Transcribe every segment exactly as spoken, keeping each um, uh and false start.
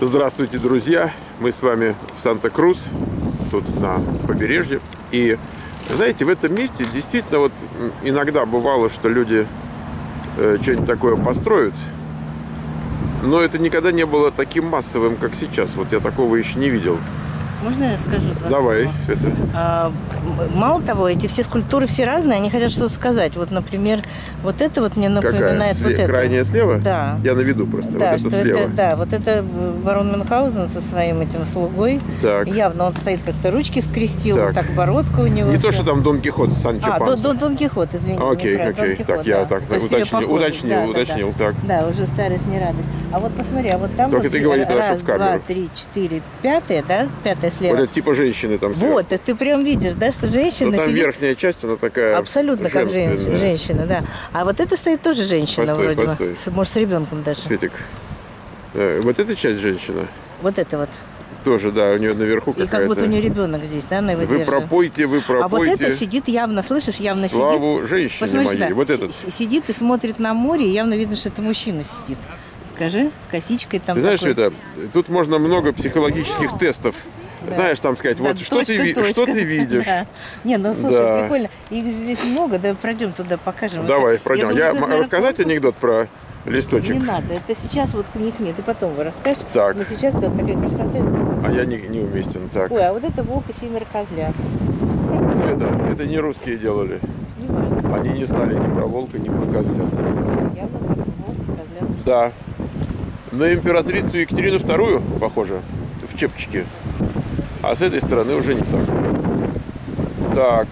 Здравствуйте, друзья! Мы с вами в Санта-Крус, тут на побережье. И, знаете, в этом месте действительно вот иногда бывало, что люди э, что-нибудь такое построят, но это никогда не было таким массовым, как сейчас. Вот я такого еще не видел. Можно я скажу? Давай, Света. А, мало того, эти все скульптуры все разные, они хотят что-то сказать. Вот, например, вот это вот мне напоминает... Какая? Вот это. Крайняя слева? Да. Я на виду просто. Да, вот это слева. Это, да, вот это барон Мюнхгаузен со своим этим слугой. Так. Явно он стоит как-то, ручки скрестил, так. Вот так бородка у него. Не то, что там Дон Кихот с Санчо Панса. А, Дон, Дон Кихот, извините. Окей, окей. Так, да. Я так то уточнил, уточнил, да, уточнил. Да, да. Так. Да, уже старость не радость. А вот посмотри, а вот там только вот ты говори, раз, два, три, четыре, пятая, да? Пятая слева. Вот это типа женщины там слева. Вот, ты прям видишь, да, что женщина там сидит... верхняя часть, она такая абсолютно как женщина, женщина, да. А вот это стоит тоже женщина, постой, вроде бы. Может, с ребенком даже. Светик, вот эта часть женщина? Вот это вот. Тоже, да, у нее наверху какая-то... И как будто у нее ребенок здесь, да, она его держит. Вы пропойте, вы пропойте. А вот это сидит явно, слышишь, явно сидит. Славу женщине моей. Вот этот. Сидит и смотрит на море, и явно видно, что это мужчина сидит. Скажи, с косичкой там. Ты знаешь, такой... это, тут можно много психологических тестов. Да. Знаешь, там сказать, вот да, что, точка, ты, точка. Что ты видишь. Да. Не, ну слушай, да. Прикольно. Их здесь много, да, пройдем туда, покажем. Давай, это... пройдем. Я, думаю, я это, наверное, рассказать просто... анекдот про листочек? Не надо, это сейчас вот к ней, к ней, ты потом его расскажешь. Так. Но сейчас какая красота. А я не, не уместен, так. Ой, а вот это волк и семеро козлят. Света, это не русские делали. Не важно. Они не знали ни про волка, ни про козлят. Явно про волка, козлят. Да. На императрицу Екатерину вторую, похоже, в чепчике. А с этой стороны уже не так. Так.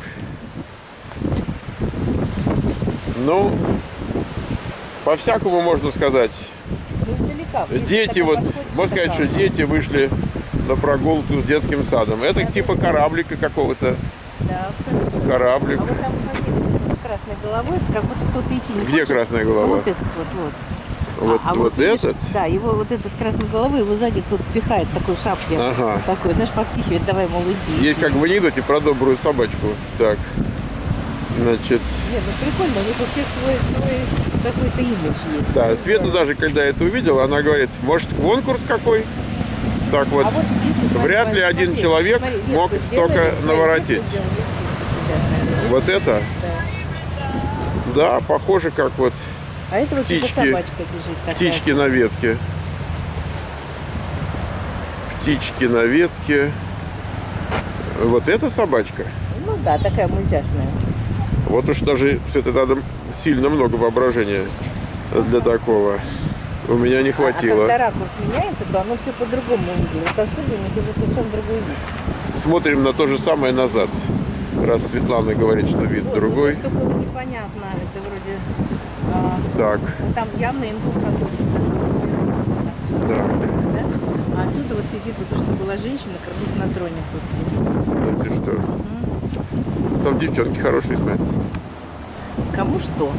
Ну, по-всякому можно сказать. Издалека, дети вот, можно сказать, что дети вышли на прогулку с детским садом. Это типа кораблика какого-то. Да, абсолютно. Кораблик. А вот там, смотри, с красной головой, это как будто кто-то идти не хочет. Где красная голова? Вот этот вот, вот. Вот, а, а вот, вот этот? Да, его вот это с красной головы, его сзади кто-то пихает такой шапки. Ага. Вот такой, знаешь, подпихивает, давай, мол, иди. Есть как в анекдоте про добрую собачку. Так, значит... Нет, ну прикольно, у них у всех свой, свой какой-то имидж есть. Да, Света даже, когда это увидела, она говорит, может, конкурс какой? Так вот, а вот видите, вряд ли один смотри, человек смотри, нет, мог столько наворотить. Вот это? Да, да, похоже, как вот... А это вот птички, собачка бежит такая. Птички на ветке. Птички на ветке. Вот эта собачка? Ну да, такая мультяшная. Вот уж даже все это надо сильно много воображения для такого. У меня не хватило. А, а когда ракурс меняется, то оно все по-другому выглядит. Отсюда у них уже совершенно другой вид. Смотрим на то же самое назад. Раз Светлана говорит, что вид вот, другой. Что было непонятно, это вроде... А, так. Там явно индус какой-то. Так. Да? А отсюда вот сидит вот то, что была женщина, как будто на троне кто-то сидит. Ну ты что? Mm. Там девчонки хорошие, смотри. Кому что?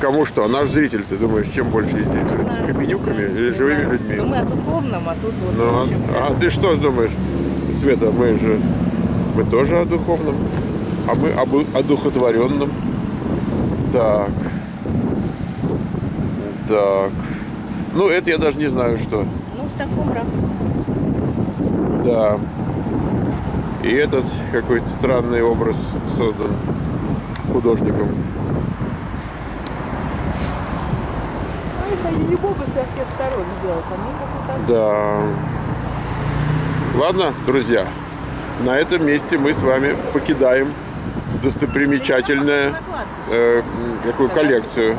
Кому что? А наш зритель, ты думаешь, чем больше людей? С каменюками или живыми людьми? Ну мы о духовном, а тут вот... Ну, а ты что думаешь, Света, мы же... Мы тоже о духовном, а мы об одухотворенном. Так. Так. Ну, это я даже не знаю, что. Ну, в таком ракурсе. Да. И этот какой-то странный образ создан художником. Ой, не бога со всех сторон делать, они как-то... Да. Ладно, друзья. На этом месте мы с вами покидаем достопримечательную э, такую коллекцию.